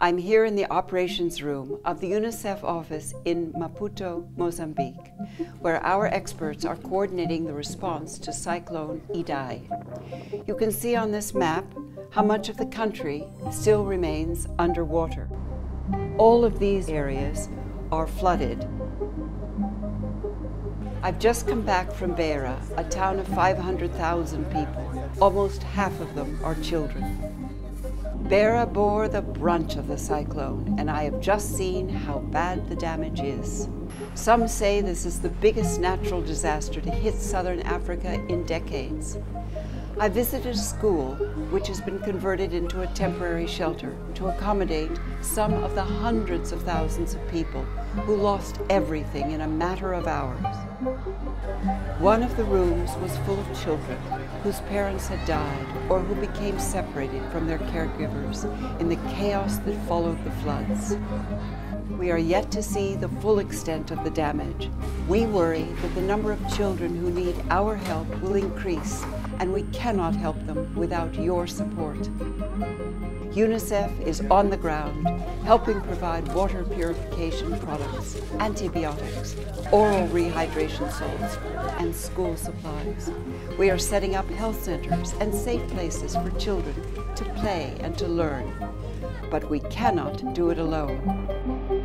I'm here in the operations room of the UNICEF office in Maputo, Mozambique, where our experts are coordinating the response to Cyclone Idai. You can see on this map how much of the country still remains underwater. All of these areas are flooded. I've just come back from Beira, a town of 500,000 people. Almost half of them are children. Beira bore the brunt of the cyclone, and I have just seen how bad the damage is. Some say this is the biggest natural disaster to hit southern Africa in decades. I visited a school which has been converted into a temporary shelter to accommodate some of the hundreds of thousands of people who lost everything in a matter of hours. One of the rooms was full of children whose parents had died or who became separated from their caregivers in the chaos that followed the floods. We are yet to see the full extent of the damage. We worry that the number of children who need our help will increase, and we cannot help them without your support. UNICEF is on the ground, helping provide water purification products, antibiotics, oral rehydration salts, and school supplies. We are setting up health centers and safe places for children to play and to learn. But we cannot do it alone.